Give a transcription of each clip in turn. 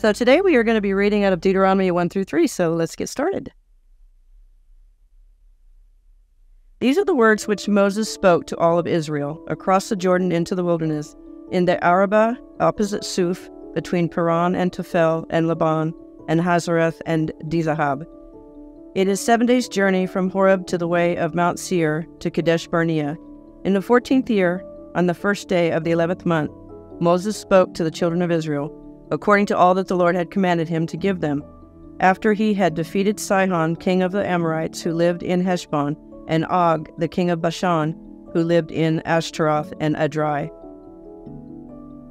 So today we are going to be reading out of Deuteronomy 1 through 3, so let's get started. These are the words which Moses spoke to all of Israel, across the Jordan into the wilderness, in the Arabah, opposite Suf, between Paran and Tophel and Laban and Hazareth and Dizahab. It is 7 days' journey from Horeb to the way of Mount Seir to Kadesh Barnea. In the 14th year, on the 1st day of the 11th month, Moses spoke to the children of Israel, according to all that the Lord had commanded him to give them, after he had defeated Sihon, king of the Amorites, who lived in Heshbon, and Og, the king of Bashan, who lived in Ashtaroth and Edrei.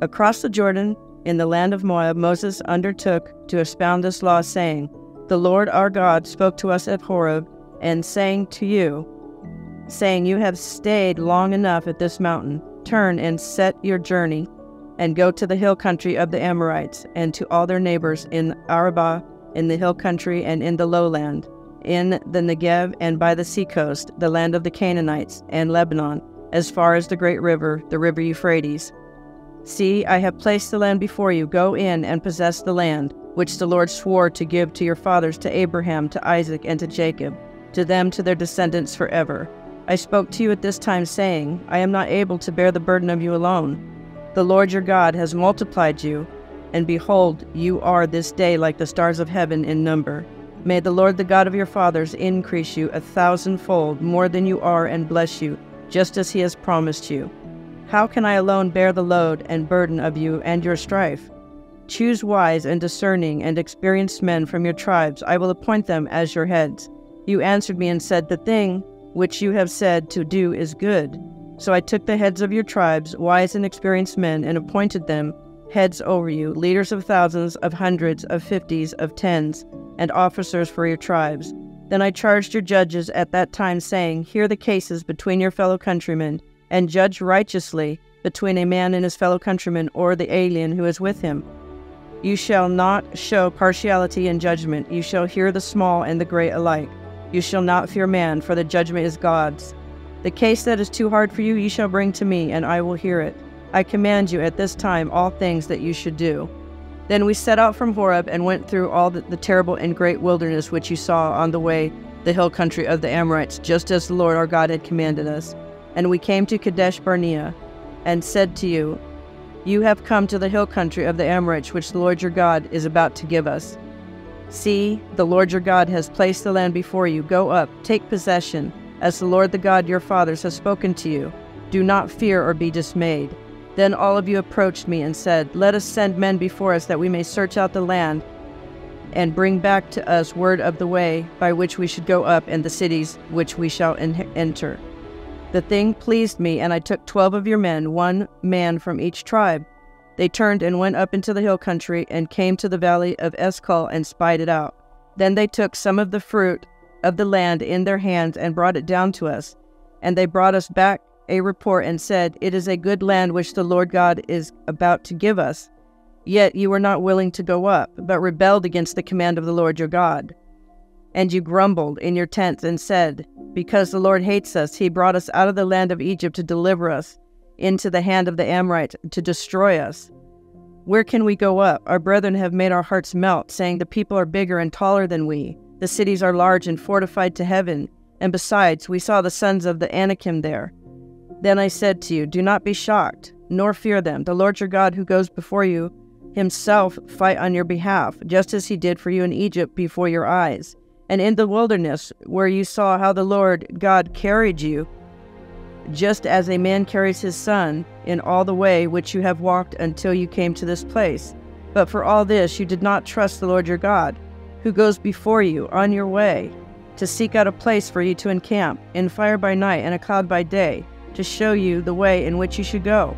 Across the Jordan, in the land of Moab, Moses undertook to expound this law, saying, "The Lord our God spoke to us at Horeb, and saying, You have stayed long enough at this mountain. Turn and set your journey, and go to the hill country of the Amorites, and to all their neighbors in Arabah, in the hill country, and in the lowland, in the Negev, and by the seacoast, the land of the Canaanites, and Lebanon, as far as the great river, the river Euphrates. See, I have placed the land before you. Go in and possess the land, which the Lord swore to give to your fathers, to Abraham, to Isaac, and to Jacob, to them, to their descendants forever. I spoke to you at this time, saying, I am not able to bear the burden of you alone. The Lord your God has multiplied you, and behold, you are this day like the stars of heaven in number. May the Lord, the God of your fathers, increase you 1,000-fold more than you are, and bless you, just as he has promised you. How can I alone bear the load and burden of you and your strife? Choose wise and discerning and experienced men from your tribes. I will appoint them as your heads. You answered me and said, The thing which you have said to do is good. So I took the heads of your tribes, wise and experienced men, and appointed them heads over you, leaders of thousands, of hundreds, of 50s, of 10s, and officers for your tribes. Then I charged your judges at that time, saying, Hear the cases between your fellow countrymen, and judge righteously between a man and his fellow countryman, or the alien who is with him. You shall not show partiality in judgment. You shall hear the small and the great alike. You shall not fear man, for the judgment is God's. The case that is too hard for you, you shall bring to me, and I will hear it. I command you at this time all things that you should do." Then we set out from Horeb and went through all the terrible and great wilderness which you saw on the way, the hill country of the Amorites, just as the Lord our God had commanded us. And we came to Kadesh Barnea, and said to you, You have come to the hill country of the Amorites, which the Lord your God is about to give us. See, the Lord your God has placed the land before you. Go up, take possession, as the Lord the God your fathers has spoken to you. Do not fear or be dismayed. Then all of you approached me and said, Let us send men before us, that we may search out the land, and bring back to us word of the way by which we should go up, and the cities which we shall enter. The thing pleased me, and I took 12 of your men, one man from each tribe. They turned and went up into the hill country, and came to the valley of Escol, and spied it out. Then they took some of the fruit of the land in their hands, and brought it down to us. And they brought us back a report, and said, It is a good land which the Lord God is about to give us. Yet you were not willing to go up, but rebelled against the command of the Lord your God. And you grumbled in your tents, and said, Because the Lord hates us, he brought us out of the land of Egypt to deliver us into the hand of the Amorites to destroy us. Where can we go up? Our brethren have made our hearts melt, saying, The people are bigger and taller than we. The cities are large and fortified to heaven. And besides, we saw the sons of the Anakim there. Then I said to you, Do not be shocked, nor fear them. The Lord your God, who goes before you, himself fight on your behalf, just as he did for you in Egypt before your eyes. And in the wilderness, where you saw how the Lord God carried you, just as a man carries his son, in all the way which you have walked until you came to this place. But for all this you did not trust the Lord your God, who goes before you on your way, to seek out a place for you to encamp, in fire by night and a cloud by day, to show you the way in which you should go.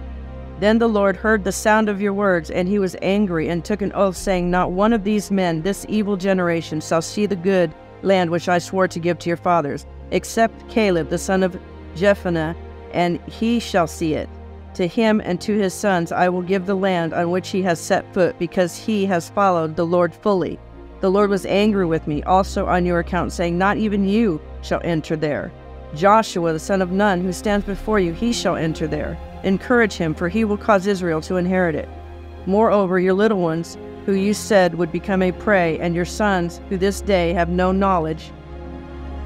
Then the Lord heard the sound of your words, and he was angry, and took an oath, saying, Not one of these men, this evil generation, shall see the good land which I swore to give to your fathers, except Caleb the son of Jephunneh, and he shall see it. To him and to his sons I will give the land on which he has set foot, because he has followed the Lord fully. The Lord was angry with me also on your account, saying, Not even you shall enter there. Joshua the son of Nun, who stands before you, he shall enter there. Encourage him, for he will cause Israel to inherit it. Moreover, your little ones, who you said would become a prey, and your sons, who this day have no knowledge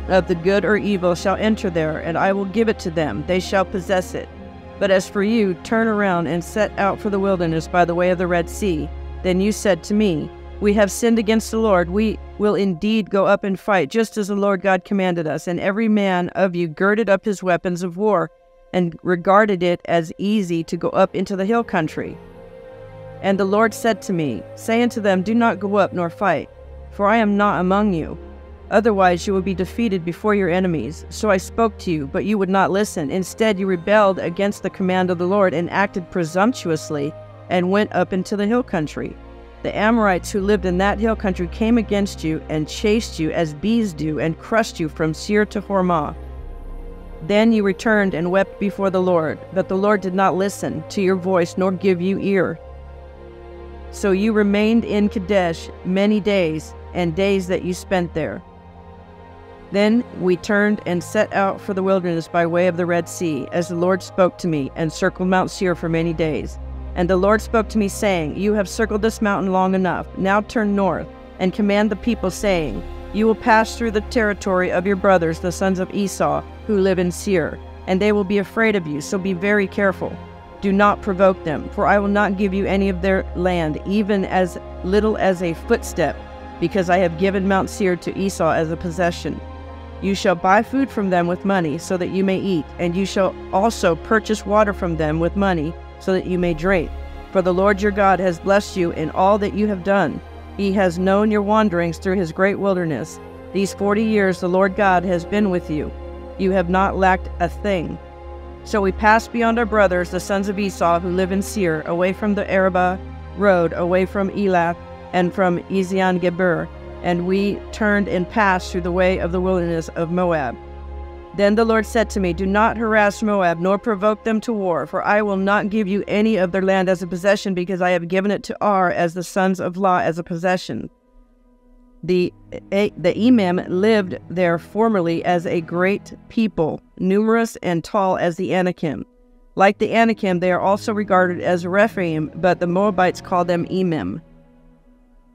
of the good or evil, shall enter there, and I will give it to them. They shall possess it. But as for you, turn around and set out for the wilderness by the way of the Red Sea. Then you said to me, we have sinned against the Lord. We will indeed go up and fight, just as the Lord God commanded us. And every man of you girded up his weapons of war and regarded it as easy to go up into the hill country. And the Lord said to me, say unto them, do not go up nor fight, for I am not among you. Otherwise you will be defeated before your enemies. So I spoke to you, but you would not listen. Instead you rebelled against the command of the Lord and acted presumptuously and went up into the hill country. The Amorites who lived in that hill country came against you and chased you as bees do and crushed you from Seir to Hormah. Then you returned and wept before the Lord, but the Lord did not listen to your voice nor give you ear. So you remained in Kadesh many days, and days that you spent there. Then we turned and set out for the wilderness by way of the Red Sea, as the Lord spoke to me, and circled Mount Seir for many days. And the Lord spoke to me, saying, you have circled this mountain long enough. Now turn north, and command the people, saying, you will pass through the territory of your brothers, the sons of Esau, who live in Seir, and they will be afraid of you, so be very careful. Do not provoke them, for I will not give you any of their land, even as little as a footstep, because I have given Mount Seir to Esau as a possession. You shall buy food from them with money, so that you may eat, and you shall also purchase water from them with money, so that you may drink. For the Lord your God has blessed you in all that you have done. He has known your wanderings through his great wilderness. These 40 years the Lord God has been with you. You have not lacked a thing. So we passed beyond our brothers, the sons of Esau, who live in Seir, away from the Arabah road, away from Elath, and from Ezion-Geber, and we turned and passed through the way of the wilderness of Moab. Then the Lord said to me, do not harass Moab, nor provoke them to war, for I will not give you any of their land as a possession, because I have given it to Ar as the sons of Lot as a possession. The Emim lived there formerly as a great people, numerous and tall as the Anakim. Like the Anakim, they are also regarded as Rephaim, but the Moabites call them Emim.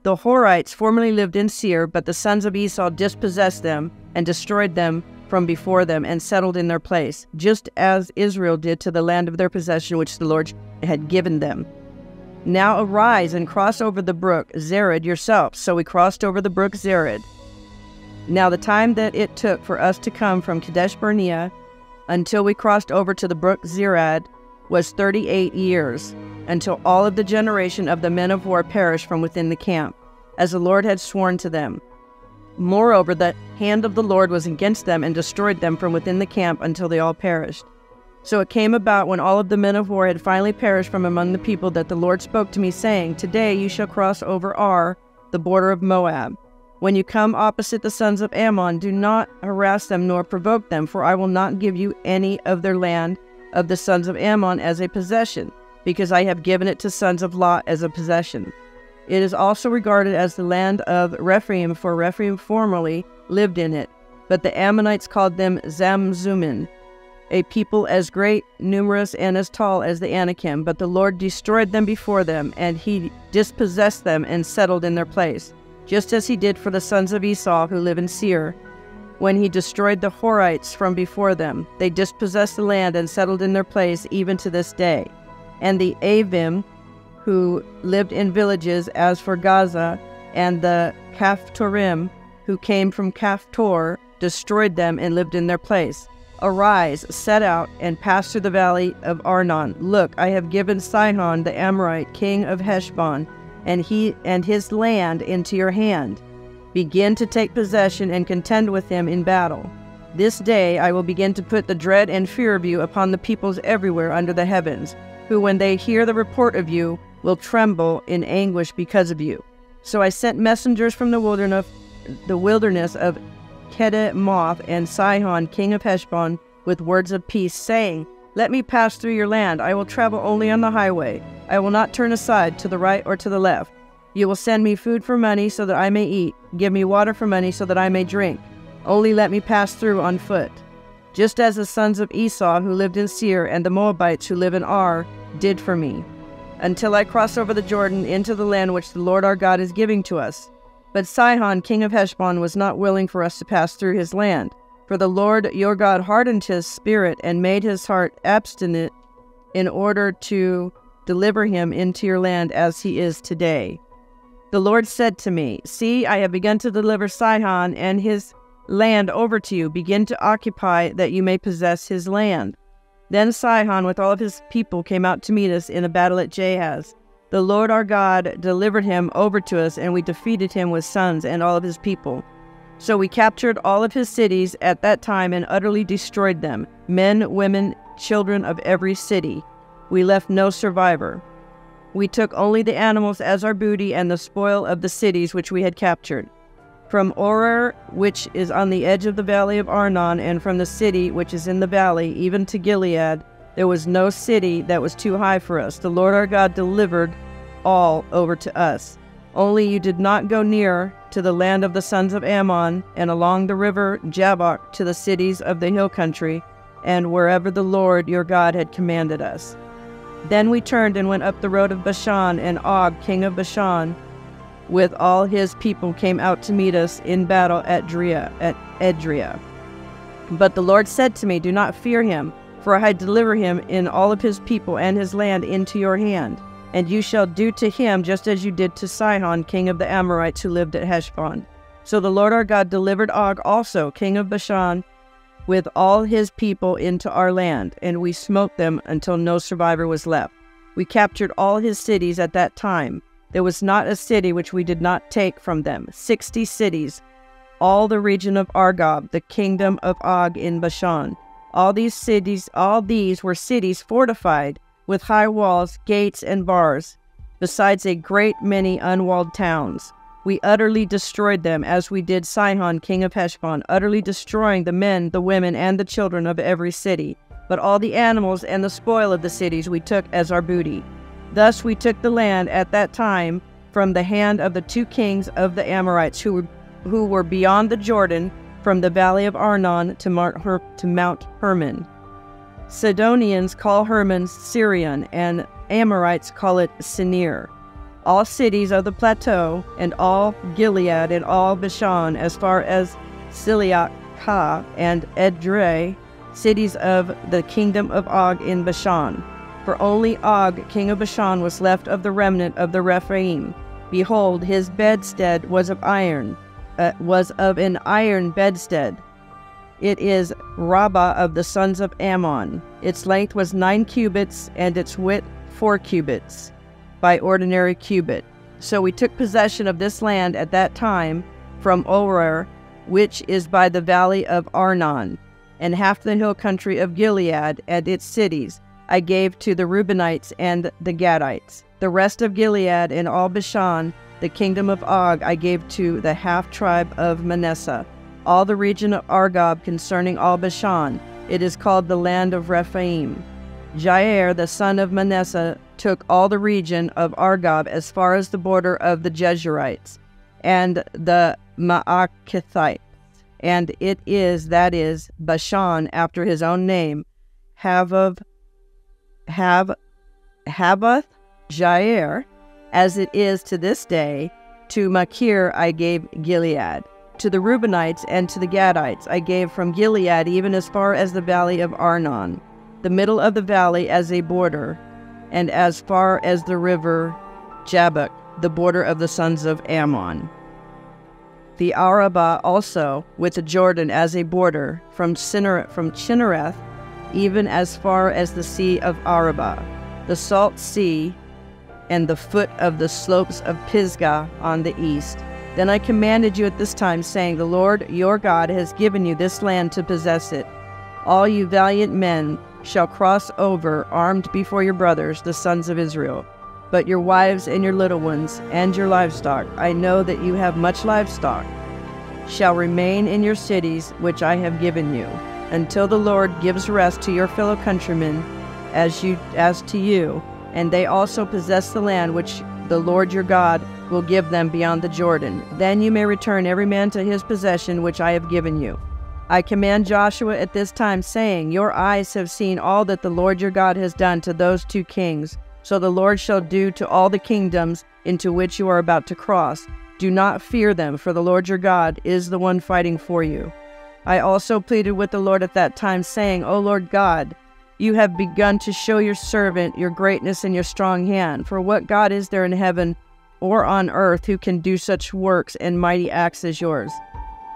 The Horites formerly lived in Seir, but the sons of Esau dispossessed them and destroyed them from before them and settled in their place, just as Israel did to the land of their possession which the Lord had given them. Now arise and cross over the brook Zered yourselves. So we crossed over the brook Zered. Now the time that it took for us to come from Kadesh Barnea until we crossed over to the brook Zered was 38 years, until all of the generation of the men of war perished from within the camp, as the Lord had sworn to them. Moreover, the hand of the Lord was against them and destroyed them from within the camp until they all perished. So it came about when all of the men of war had finally perished from among the people that the Lord spoke to me, saying, today you shall cross over Ar, the border of Moab. When you come opposite the sons of Ammon, do not harass them nor provoke them, for I will not give you any of their land of the sons of Ammon as a possession, because I have given it to sons of Lot as a possession. It is also regarded as the land of Rephaim, for Rephaim formerly lived in it, but the Ammonites called them Zamzumin, a people as great, numerous, and as tall as the Anakim. But the Lord destroyed them before them, and he dispossessed them and settled in their place, just as he did for the sons of Esau who live in Seir. When he destroyed the Horites from before them, they dispossessed the land and settled in their place even to this day. And the Avim, who lived in villages as for Gaza, and the Kaphtorim, who came from Kaphtor, destroyed them and lived in their place. Arise, set out, and pass through the valley of Arnon. Look, I have given Sihon the Amorite, king of Heshbon, and he and his land into your hand. Begin to take possession and contend with him in battle. This day I will begin to put the dread and fear of you upon the peoples everywhere under the heavens, who when they hear the report of you will tremble in anguish because of you. So I sent messengers from the wilderness of Kedemoth and Sihon, king of Heshbon, with words of peace, saying, let me pass through your land. I will travel only on the highway. I will not turn aside to the right or to the left. You will send me food for money so that I may eat. Give me water for money so that I may drink. Only let me pass through on foot. Just as the sons of Esau who lived in Seir and the Moabites who live in Ar did for me. until I cross over the Jordan into the land which the Lord our God is giving to us. But Sihon, king of Heshbon, was not willing for us to pass through his land. For the Lord your God hardened his spirit and made his heart obstinate in order to deliver him into your land as he is today. The Lord said to me, See, I have begun to deliver Sihon and his land over to you. Begin to occupy that you may possess his land. Then Sihon with all of his people came out to meet us in a battle at Jahaz. The Lord our God delivered him over to us, and we defeated him with sons and all of his people. So we captured all of his cities at that time and utterly destroyed them, men, women, children of every city. We left no survivor. We took only the animals as our booty and the spoil of the cities which we had captured. From Aroer, which is on the edge of the valley of Arnon, and from the city which is in the valley, even to Gilead, there was no city that was too high for us. The Lord our God delivered all over to us. Only you did not go near to the land of the sons of Ammon, and along the river Jabbok to the cities of the hill country, and wherever the Lord your God had commanded us. Then we turned and went up the road of Bashan, and Og, king of Bashan, with all his people came out to meet us in battle at Edrei. But the Lord said to me, Do not fear him, for I deliver him and all of his people and his land into your hand. And you shall do to him just as you did to Sihon, king of the Amorites, who lived at Heshbon. So the Lord our God delivered Og also, king of Bashan, with all his people into our land, and we smote them until no survivor was left. We captured all his cities at that time. There was not a city which we did not take from them, 60 cities, all the region of Argob, the kingdom of Og in Bashan. All these were cities fortified with high walls, gates, and bars, besides a great many unwalled towns. We utterly destroyed them, as we did Sihon, king of Heshbon, utterly destroying the men, the women, and the children of every city. But all the animals and the spoil of the cities we took as our booty. Thus we took the land at that time from the hand of the two kings of the Amorites, who were beyond the Jordan, from the valley of Arnon to Mount Hermon. Sidonians call Hermon Sirion, and Amorites call it Sinir. All cities of the plateau, and all Gilead, and all Bashan, as far as Siliakha and Edrei, cities of the kingdom of Og in Bashan. For only Og, king of Bashan, was left of the remnant of the Rephaim. Behold, his bedstead was of an iron bedstead. It is Arabah of the sons of Ammon. Its length was 9 cubits, and its width 4 cubits, by ordinary cubit. So we took possession of this land at that time from Aroer, which is by the valley of Arnon, and half the hill country of Gilead and its cities I gave to the Reubenites and the Gadites. The rest of Gilead and all Bashan, the kingdom of Og, I gave to the half-tribe of Manasseh. All the region of Argob concerning all Bashan, it is called the land of Rephaim. Jair, the son of Manasseh, took all the region of Argob as far as the border of the Jezreelites and the Maacathites, and it is, that is, Bashan after his own name, Havoth Jair, as it is to this day. To Machir I gave Gilead. To the Reubenites and to the Gadites I gave from Gilead even as far as the valley of Arnon, the middle of the valley as a border, and as far as the river Jabbok, the border of the sons of Ammon. The Arabah also, with the Jordan as a border, from Chinnereth, even as far as the sea of Arabah, the salt sea, and the foot of the slopes of Pisgah on the east. Then I commanded you at this time, saying, The Lord your God has given you this land to possess it. All you valiant men shall cross over, armed before your brothers, the sons of Israel. But your wives and your little ones and your livestock, I know that you have much livestock, shall remain in your cities which I have given you, until the Lord gives rest to your fellow countrymen as to you, and they also possess the land which the Lord your God will give them beyond the Jordan. Then you may return every man to his possession which I have given you. I command Joshua at this time, saying, Your eyes have seen all that the Lord your God has done to those two kings So the Lord shall do to all the kingdoms into which you are about to cross. Do not fear them, for the Lord your God is the one fighting for you. I also pleaded with the Lord at that time, saying, O Lord God, you have begun to show your servant your greatness and your strong hand. For what God is there in heaven or on earth who can do such works and mighty acts as yours?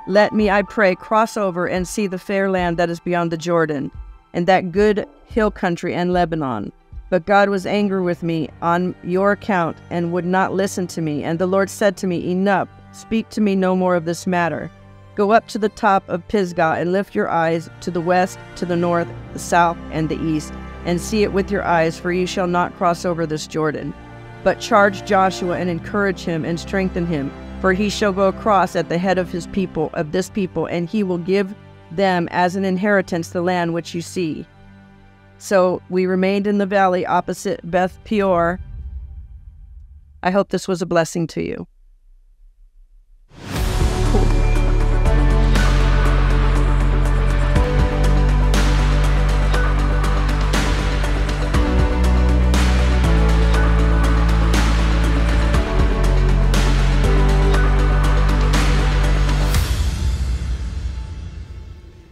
Let me, I pray, cross over and see the fair land that is beyond the Jordan, and that good hill country and Lebanon. But God was angry with me on your account and would not listen to me. And the Lord said to me, Enough, speak to me no more of this matter. Go up to the top of Pisgah and lift your eyes to the west, to the north, the south, and the east, and see it with your eyes, for you shall not cross over this Jordan. But charge Joshua and encourage him and strengthen him, for he shall go across at the head of his people, of this people, and he will give them as an inheritance the land which you see. So we remained in the valley opposite Beth Peor. I hope this was a blessing to you.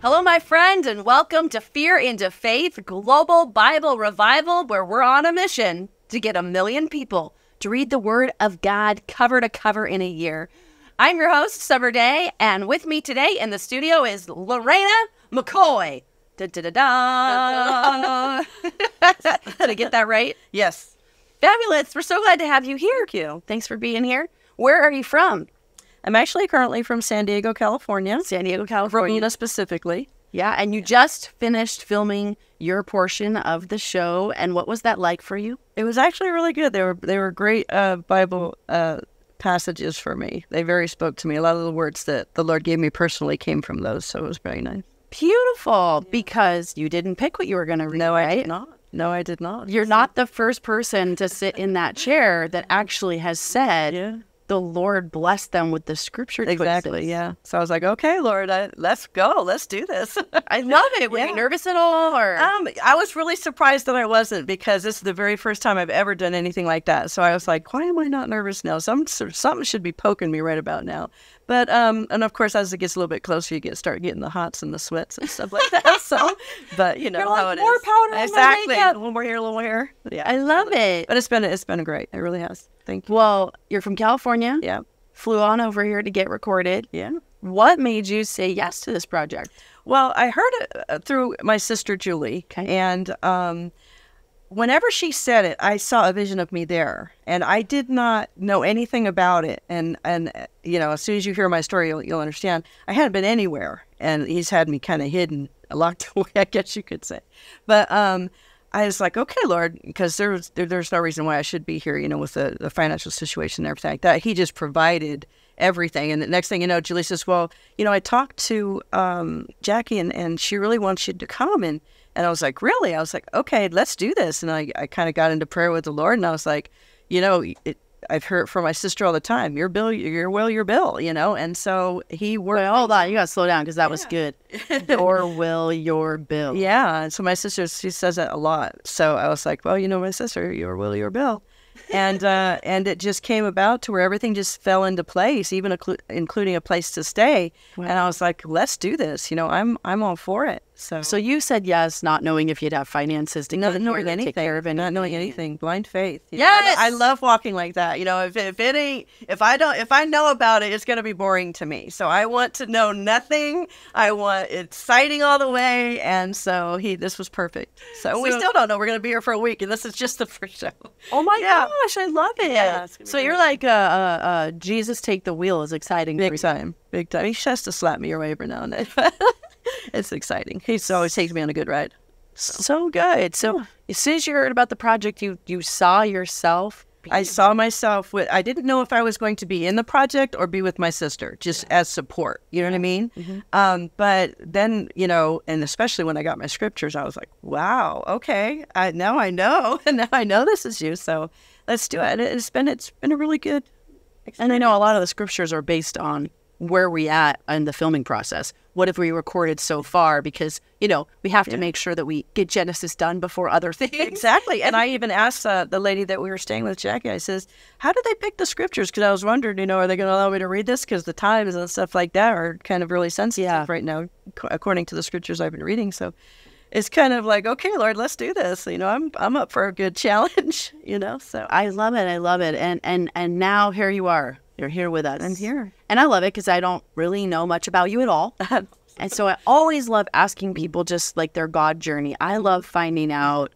Hello, my friend, and welcome to Fear into Faith Global Bible Revival, where we're on a mission to get 1 million people to read the Word of God cover to cover in a year. I'm your host, Summer Day, and with me today in the studio is Lorena McCoy. Da-da-da-da! Did I get that right? Yes. Fabulous. We're so glad to have you here. Thank you. Thanks for being here. Where are you from? I'm actually currently from San Diego, California. San Diego, California. Romina specifically. Yeah, and you just finished filming your portion of the show, and what was that like for you? It was actually really good. They were great Bible passages for me. They very spoke to me. A lot of the words that the Lord gave me personally came from those, so it was very nice. Beautiful, yeah. Because you didn't pick what you were going to read. No, I did not. No, I did not. You're not the first person to sit in that chair that actually has said... Yeah. The Lord blessed them with the scripture choices. Exactly, yeah. So I was like, okay, Lord, let's go. Let's do this. I love it. Were you nervous at all? Or? I was really surprised that I wasn't, because this is the very first time I've ever done anything like that. So I was like, why am I not nervous now? Something should be poking me right about now. But, and of course, as it gets a little bit closer, you start getting the hots and the sweats and stuff like that. So, but you know how it is. More powder, exactly. A little more here, a little more here. Yeah, I love it. But it's been great. It really has. Thank you. Well, you're from California. Yeah. Flew on over here to get recorded. Yeah. What made you say yes to this project? Well, I heard it through my sister Julie, and whenever she said it, I saw a vision of me there, and I did not know anything about it. And you know, as soon as you hear my story, you'll understand. I hadn't been anywhere, and he's had me kind of hidden, locked away, I guess you could say. But I was like, okay, Lord, because there's no reason why I should be here, you know, with the financial situation and everything like that. He just provided everything. And the next thing you know, Julie says, well, you know, I talked to Jackie, and she really wants you to come. And I was like, really? I was like, okay, let's do this. And I kind of got into prayer with the Lord, and I was like, you know, I've heard from my sister all the time, your will, your bill, you know? And so he worked. Wait, hold on, you got to slow down, because that was good. Your will, your bill. Yeah, and so my sister, she says that a lot. So I was like, well, you know, my sister, your will, your bill. And it just came about to where everything just fell into place, even including a place to stay. Wow. And I was like, let's do this. You know, I'm all for it. So you said yes, not knowing if you'd have finances to not knowing anything, blind faith. Yes, I love walking like that. You know, if I know about it, it's going to be boring to me. So I want to know nothing. I want exciting all the way. And so this was perfect. So we still don't know. We're going to be here for a week, and this is just the first show. Oh my gosh, I love it. Yeah, so you're like Jesus take the wheel is exciting. Big time. He has to slap me your way every now and then. It's exciting. He's always taking me on a good ride. So good. So as soon as you heard about the project, you saw yourself. I saw myself. I didn't know if I was going to be in the project or be with my sister, just as support. You know what I mean? Mm-hmm. But then, you know, and especially when I got my scriptures, I was like, wow, okay, now I know. And now I know this is you. So let's do it. It's been a really good experience. And I know a lot of the scriptures are based on where are we at in the filming process? What have we recorded so far? Because, you know, we have to make sure that we get Genesis done before other things. Exactly. And I even asked the lady that we were staying with, Jackie, I says, how did they pick the scriptures? Because I was wondering, you know, are they going to allow me to read this? Because the times and stuff like that are kind of really sensitive right now, according to the scriptures I've been reading. So it's kind of like, okay, Lord, let's do this. You know, I'm up for a good challenge, you know. So I love it. I love it. And now here you are. You're here with us. I'm here. And I love it because I don't really know much about you at all. And so I always love asking people just like their God journey. I love finding out,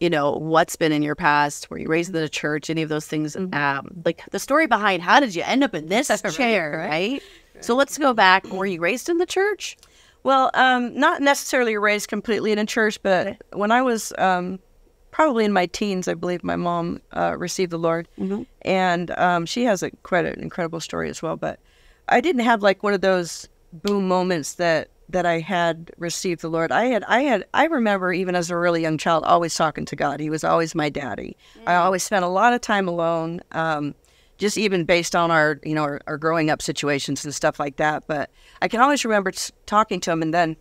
you know, what's been in your past, were you raised in the church, any of those things. Like the story behind how did you end up in this chair, right? So let's go back. Were you raised in the church? Well, not necessarily raised completely in a church, but when I was probably in my teens, I believe my mom received the Lord. And she has quite an incredible story as well. But I didn't have like one of those boom moments that I had received the Lord. I remember even as a really young child always talking to God. He was always my daddy. I always spent a lot of time alone, just even based on our, you know, our growing up situations and stuff like that. But I can always remember talking to him. And then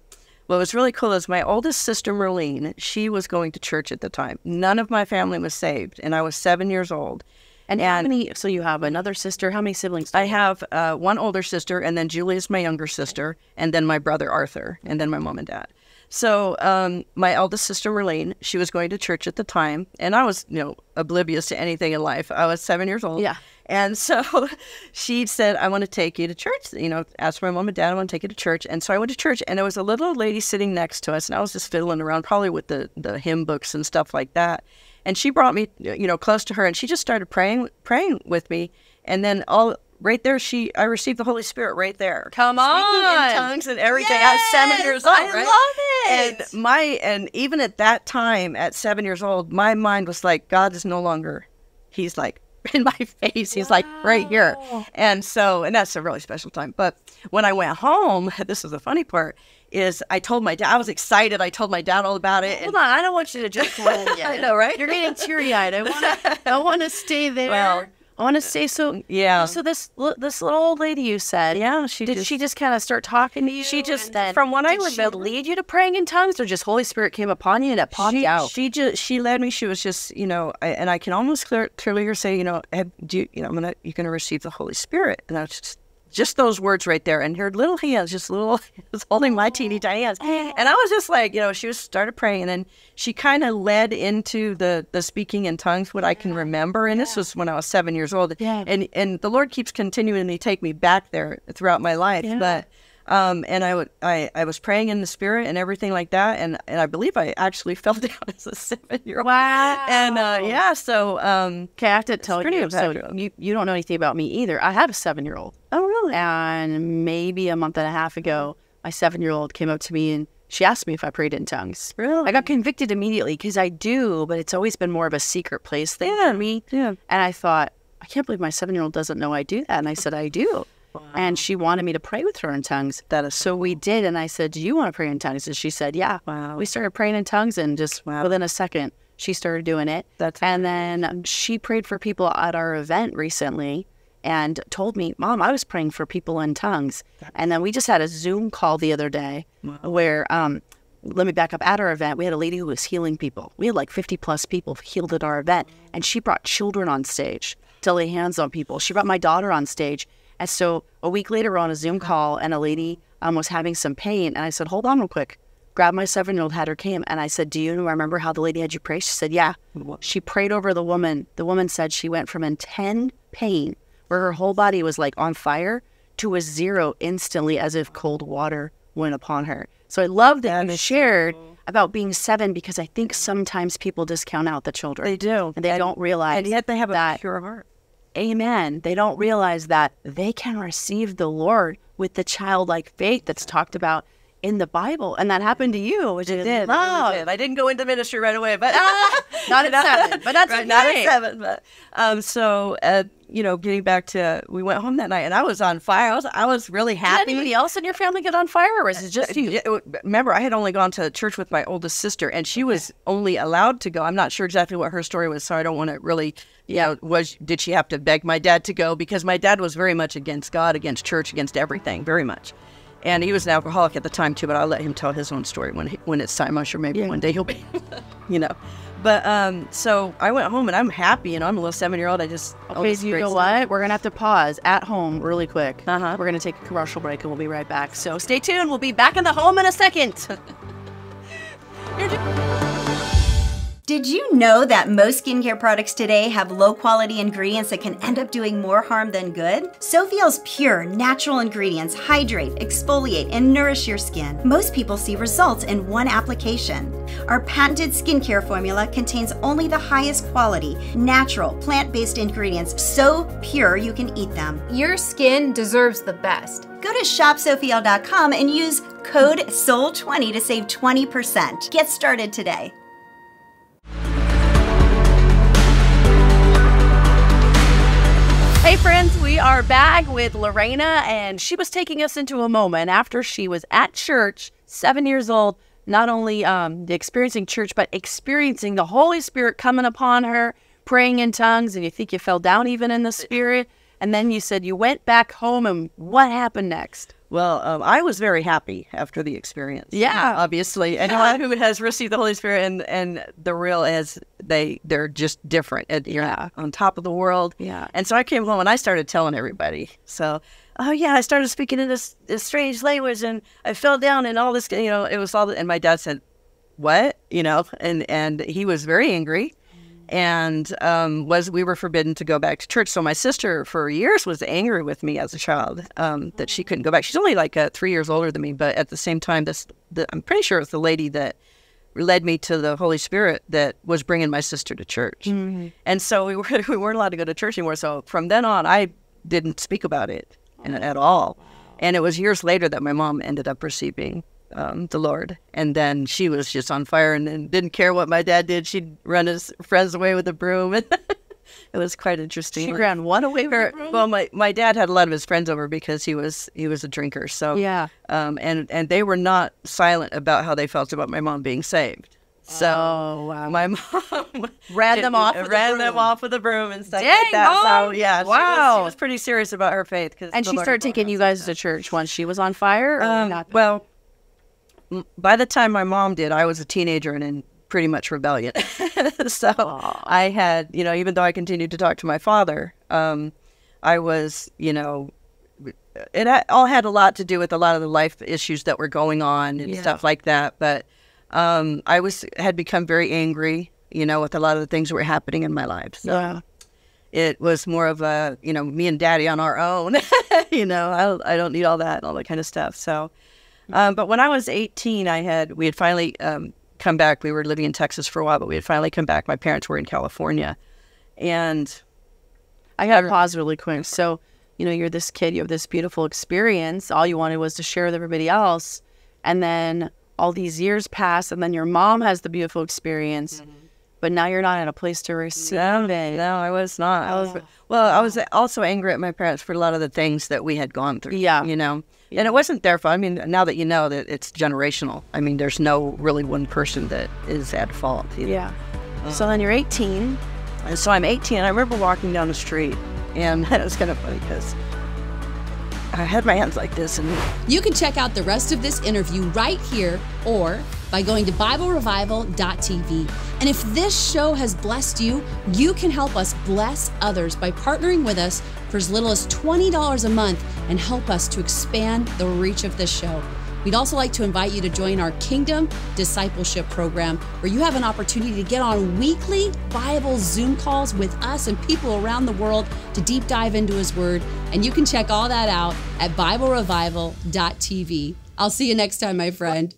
what was really cool is my oldest sister, Merlene, she was going to church at the time. None of my family was saved, and I was 7 years old. And how many, so you have another sister, how many siblings? I have one older sister, and then Julie is my younger sister, and then my brother, Arthur, and then my mom and dad. So my eldest sister, Merlene, she was going to church at the time, and I was, you know, oblivious to anything in life. I was 7 years old. Yeah. And so she said, I want to take you to church. You know, asked my mom and dad, I want to take you to church. And so I went to church, and there was a little old lady sitting next to us, and I was just fiddling around probably with the hymn books and stuff like that. And she brought me, you know, close to her, and she just started praying with me. And then right there, I received the Holy Spirit right there. Come on. Speaking in tongues and everything. Yes! I was 7 years old, I love it. And even at that time, at 7 years old, my mind was like, God is no longer, he's like in my face. He's like right here. And that's a really special time. But when I went home, this is the funny part, is I told my dad, I was excited. I told my dad all about it. Hold on, I don't want you to just roll yet. I know, right? You're getting teary-eyed. I want to stay there. Well, I want to say so. Yeah. So this little old lady you said. Yeah. Did she just kind of start talking to you? She just then, from what I remember, did she lead you to praying in tongues, or just Holy Spirit came upon you and it popped out? She led me. She was just, you know, and I can almost clearly say, you know, you're gonna receive the Holy Spirit, and I was just those words right there, and her little hands, holding my teeny tiny hands, and I was just like, you know, she started praying, and then she kind of led into the speaking in tongues, what I can remember, and this was when I was 7 years old, and the Lord keeps continuing to take me back there throughout my life, but I was praying in the Spirit and everything like that, and I believe I actually fell down as a 7 year old. Wow. And so okay, I have to tell you, so you don't know anything about me either. I had a 7 year old. Oh really? And maybe a month and a half ago, my 7 year old came up to me and she asked me if I prayed in tongues. Really? I got convicted immediately because I do, but it's always been more of a secret place thing for me. Yeah. And I thought, I can't believe my 7 year old doesn't know I do that. And I said, I do. Wow. And she wanted me to pray with her in tongues. That is so we did. And I said, do you want to pray in tongues? And she said, yeah. Wow. We started praying in tongues, and just within a second, she started doing it. And then she prayed for people at our event recently and told me, Mom, I was praying for people in tongues. And then we just had a Zoom call the other day where, let me back up, at our event, we had a lady who was healing people. We had like 50 plus people healed at our event. And she brought children on stage to lay hands on people. She brought my daughter on stage. And so a week later, we're on a Zoom call, and a lady was having some pain. And I said, hold on real quick. Grabbed my seven-year-old, had her came. And I said, do you remember how the lady had you pray? She said, yeah. She prayed over the woman. The woman said she went from intense pain, where her whole body was like on fire, to a zero instantly, as if cold water went upon her. So I love that you shared about being seven, because I think sometimes people discount out the children. They do. And they don't realize. And yet they have a pure heart. Amen. They don't realize that they can receive the Lord with the childlike faith that's talked about in the Bible, and that happened to you, which I did. I didn't go into ministry right away, but not at seven. But that's right, not at seven. But so you know, getting back to, we went home that night, and I was on fire. I was really happy. Did anybody else in your family get on fire, or was it just you? Remember, I had only gone to church with my oldest sister, and she was only allowed to go. I'm not sure exactly what her story was, so I don't want to really. Yeah, did she have to beg my dad to go? Because my dad was very much against God, against church, against everything, very much. And he was an alcoholic at the time, too, but I'll let him tell his own story when it's time. I'm sure maybe one day he'll be, you know. But so I went home, and I'm happy, and I'm a little seven-year-old. I just... Okay, so you know what? We're going to have to pause at home really quick. We're going to take a commercial break, and we'll be right back. So stay tuned. We'll be back in the home in a second. Did you know that most skincare products today have low-quality ingredients that can end up doing more harm than good? Sofiel's pure, natural ingredients hydrate, exfoliate, and nourish your skin. Most people see results in one application. Our patented skincare formula contains only the highest quality, natural, plant-based ingredients so pure you can eat them. Your skin deserves the best. Go to shopsofiel.com and use code SOUL20 to save 20%. Get started today. Hey friends, we are back with Lorena, and she was taking us into a moment after she was at church, 7 years old, not only experiencing church, but experiencing the Holy Spirit coming upon her, praying in tongues, and you think you fell down even in the Spirit, and then you said you went back home, and what happened next? Well, I was very happy after the experience. Yeah. Obviously. Anyone who has received the Holy Spirit and the real is, they're just different. And you're on top of the world. Yeah. And so I came home and I started telling everybody. So, oh yeah, I started speaking in this strange language and I fell down and all this, you know, it was all, and my dad said, what? You know, and he was very angry. And we were forbidden to go back to church. So my sister for years was angry with me as a child that she couldn't go back. She's only like 3 years older than me, but at the same time, I'm pretty sure it was the lady that led me to the Holy Spirit that was bringing my sister to church. Mm-hmm. And so we weren't allowed to go to church anymore. So from then on, I didn't speak about it at all. And it was years later that my mom ended up receiving the Lord, and then she was just on fire and didn't care what my dad did. She'd run his friends away with a broom. And it was quite interesting. She ran one away with a broom? Well, my dad had a lot of his friends over because he was a drinker. So yeah, and they were not silent about how they felt about my mom being saved. So my mom ran them off with a broom and stuff like that. So yeah, she was pretty serious about her faith. And she started taking you guys to church once she was on fire. Or not? Well, by the time my mom did, I was a teenager and in pretty much rebellion. So I had, you know, even though I continued to talk to my father, I was, you know, it all had a lot to do with a lot of the life issues that were going on and stuff like that. But I had become very angry, you know, with a lot of the things that were happening in my life. So it was more of a, you know, me and daddy on our own, you know, I don't need all that and all that kind of stuff. So. But when I was 18, we had finally come back. We were living in Texas for a while, but we had finally come back. My parents were in California, and I got to pause really quick. So, you know, you're this kid, you have this beautiful experience. All you wanted was to share with everybody else, and then all these years pass, and then your mom has the beautiful experience, but now you're not in a place to receive it. No, I was not. I was also angry at my parents for a lot of the things that we had gone through. Yeah, you know. And it wasn't their fault. I mean, now that you know that it's generational. I mean, there's no really one person that is at fault. Either. Yeah. So then you're 18. And so I'm 18. I remember walking down the street, and it was kind of funny because I had my hands like this. And you can check out the rest of this interview right here or by going to BibleRevival.tv. And if this show has blessed you, you can help us bless others by partnering with us for as little as $20 a month and help us to expand the reach of this show. We'd also like to invite you to join our Kingdom Discipleship Program, where you have an opportunity to get on weekly Bible Zoom calls with us and people around the world to deep dive into His Word. And you can check all that out at BibleRevival.tv. I'll see you next time, my friend.